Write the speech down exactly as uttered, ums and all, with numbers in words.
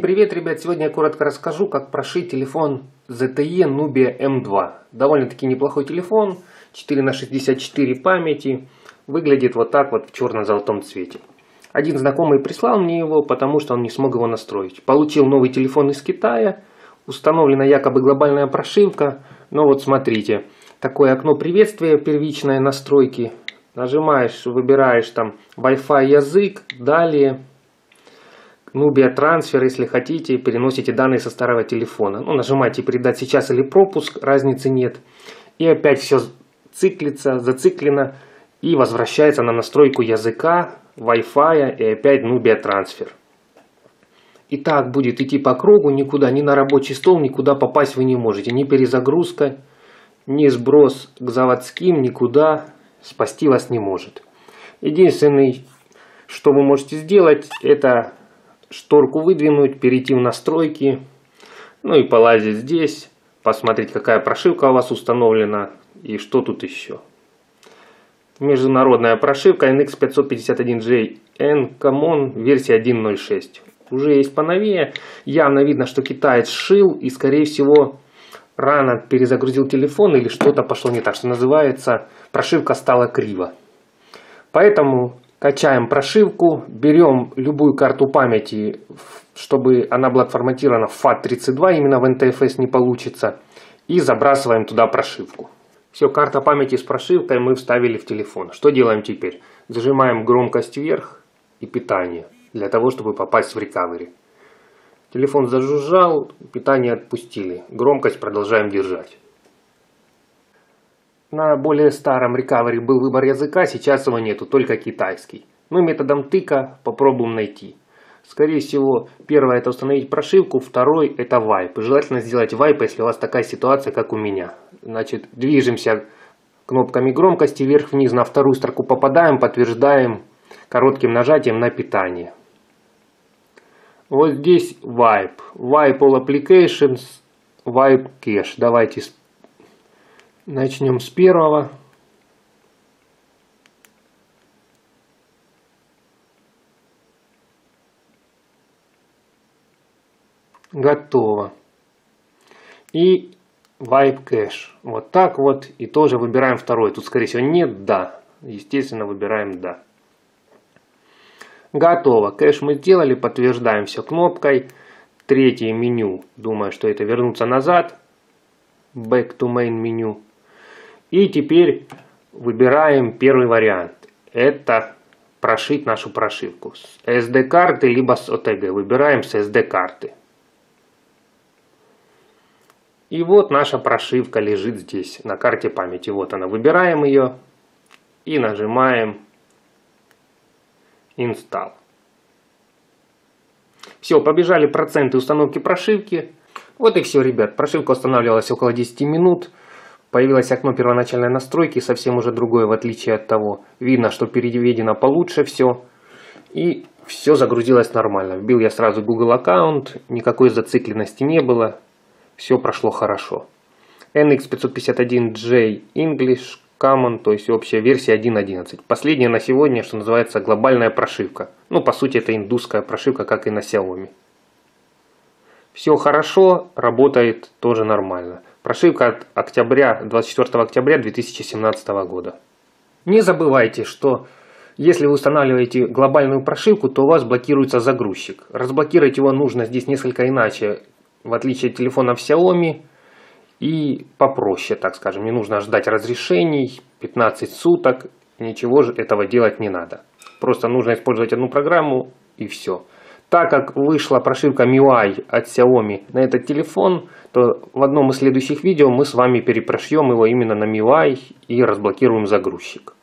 Всем привет, ребят! Сегодня я коротко расскажу, как прошить телефон зет тэ е Nubia эм два. Довольно-таки неплохой телефон, четыре на шестьдесят четыре памяти. Выглядит вот так вот в черно-золотом цвете. Один знакомый прислал мне его, потому что он не смог его настроить. Получил новый телефон из Китая. Установлена якобы глобальная прошивка. Но вот смотрите, такое окно приветствия первичной настройки. Нажимаешь, выбираешь там Wi-Fi язык, далее... Nubia Transfer, если хотите, переносите данные со старого телефона. Ну, нажимаете «Передать сейчас» или «Пропуск», разницы нет. И опять все циклится, зациклено и возвращается на настройку языка, Wi-Fi и опять Nubia Transfer. И так будет идти по кругу, никуда, ни на рабочий стол, никуда попасть вы не можете. Ни перезагрузка, ни сброс к заводским, никуда спасти вас не может. Единственное, что вы можете сделать, это... шторку выдвинуть, перейти в настройки, ну и полазить здесь, посмотреть, какая прошивка у вас установлена и что тут еще. Международная прошивка эн икс пятьсот пятьдесят один джей эн Common версия один ноль шесть. Уже есть поновее. Явно видно, что китаец шил и, скорее всего, рано перезагрузил телефон или что-то пошло не так. Что называется, прошивка стала криво. Поэтому... качаем прошивку, берем любую карту памяти, чтобы она была отформатирована в фат тридцать два, именно в эн тэ эф эс не получится, и забрасываем туда прошивку. Все, карта памяти с прошивкой мы вставили в телефон. Что делаем теперь? Зажимаем громкость вверх и питание, для того, чтобы попасть в рекавери. Телефон зажужжал, питание отпустили, громкость продолжаем держать. На более старом рекавери был выбор языка, сейчас его нету, только китайский. Мы методом тыка попробуем найти. Скорее всего, первое это установить прошивку, второй это вайп. Желательно сделать вайп, если у вас такая ситуация, как у меня. Значит, движемся кнопками громкости вверх-вниз, на вторую строку попадаем, подтверждаем коротким нажатием на питание. Вот здесь вайп. Вайп all applications, вайп кэш. Давайте спрашиваем. Начнем с первого. Готово. И wipe cache. Вот так вот. И тоже выбираем второй. Тут, скорее всего, нет, да. Естественно, выбираем да. Готово. Кэш мы сделали. Подтверждаем все кнопкой. Третье меню. Думаю, что это вернуться назад. Back to main меню. И теперь выбираем первый вариант. Это прошить нашу прошивку с эс ди карты, либо с о тэ гэ. Выбираем с эс ди карты. И вот наша прошивка лежит здесь, на карте памяти. Вот она. Выбираем ее и нажимаем Install. Все, побежали проценты установки прошивки. Вот и все, ребят. Прошивка устанавливалась около десяти минут. Появилось окно первоначальной настройки, совсем уже другое, в отличие от того. Видно, что переведено получше все. И все загрузилось нормально. Вбил я сразу Google аккаунт, никакой зацикленности не было. Все прошло хорошо. эн икс пятьсот пятьдесят один джей English Common, то есть общая версия один точка одиннадцать. Последняя на сегодня, что называется, глобальная прошивка. Ну, по сути, это индусская прошивка, как и на Xiaomi. Все хорошо, работает тоже нормально. Прошивка от октября, двадцать четвёртого октября две тысячи семнадцатого года. Не забывайте, что если вы устанавливаете глобальную прошивку, то у вас блокируется загрузчик. Разблокировать его нужно здесь несколько иначе, в отличие от телефонов Xiaomi. И попроще, так скажем. Не нужно ждать разрешений, пятнадцать суток. Ничего же этого делать не надо. Просто нужно использовать одну программу и все. Так как вышла прошивка эм и ю ай от Xiaomi на этот телефон, то в одном из следующих видео мы с вами перепрошьем его именно на эм и ю ай и разблокируем загрузчик.